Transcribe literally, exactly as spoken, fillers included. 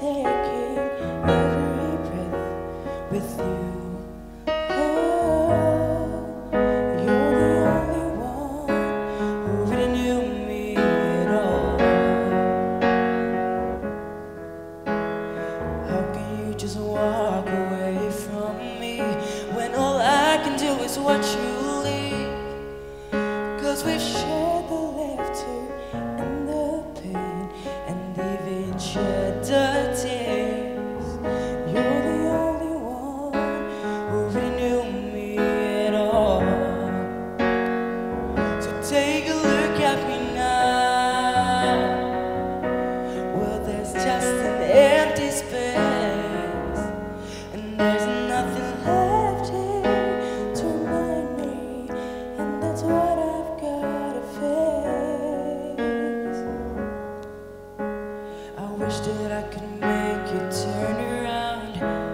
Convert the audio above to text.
taking every breath with you. Oh, you're the only one who really knew me at all. How can you just walk away from me when all I can do is watch you leave? Cause we've shared the laughter and the pain, and even shed the tears. You're the only one who really knew me at all. So take a look at me now. Well, there's just an empty space, and there's nothing left here to remind me, and that's what I've gotta face. I wish that I could make you turn around.